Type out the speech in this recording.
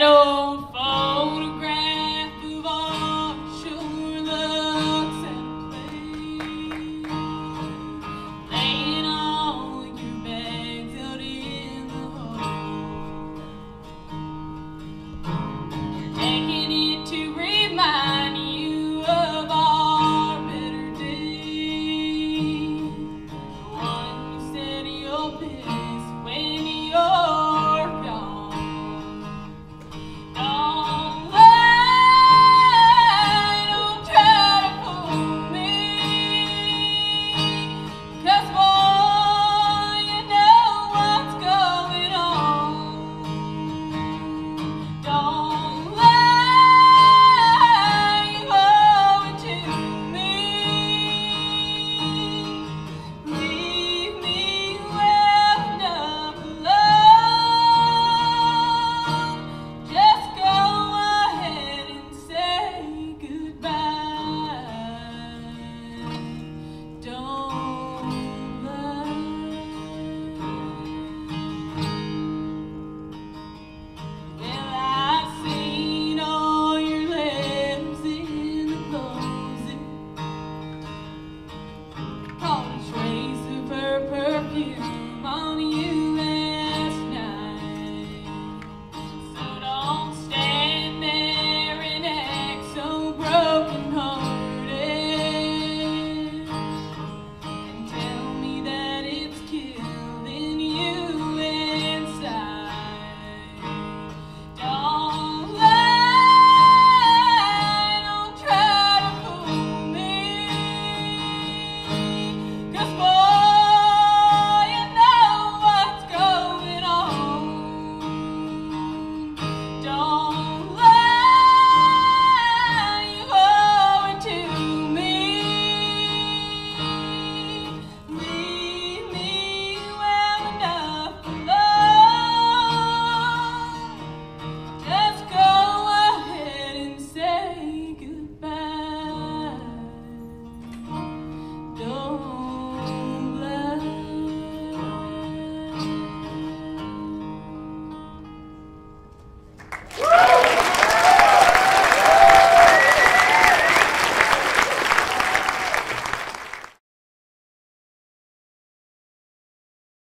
battle for